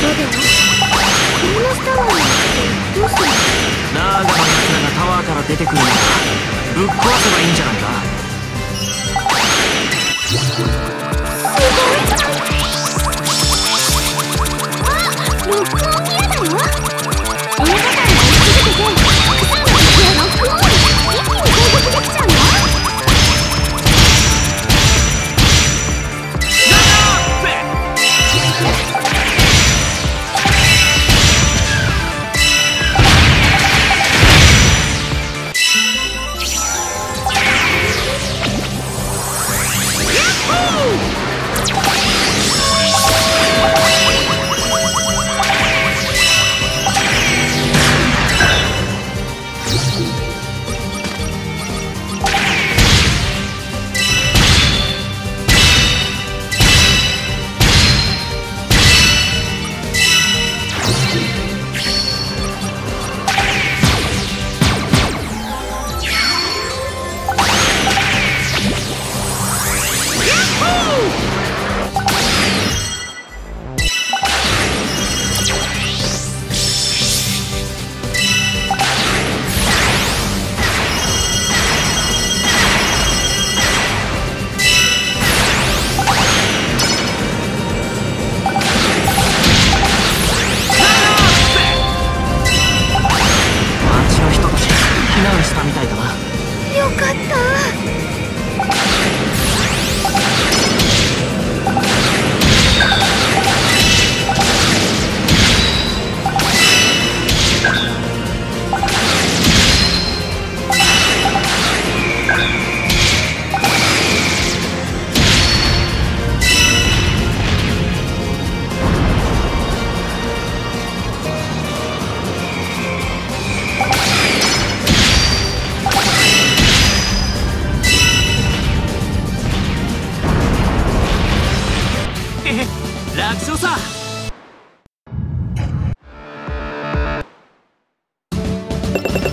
ラーガのやつらがタワーから出てくるのかぶっ壊せばいいんじゃないか。すごい。あ、ロックオンギアだよ。映画館が行き過ぎててたくさんの敵をロックオン一気に攻撃できちゃうんだ。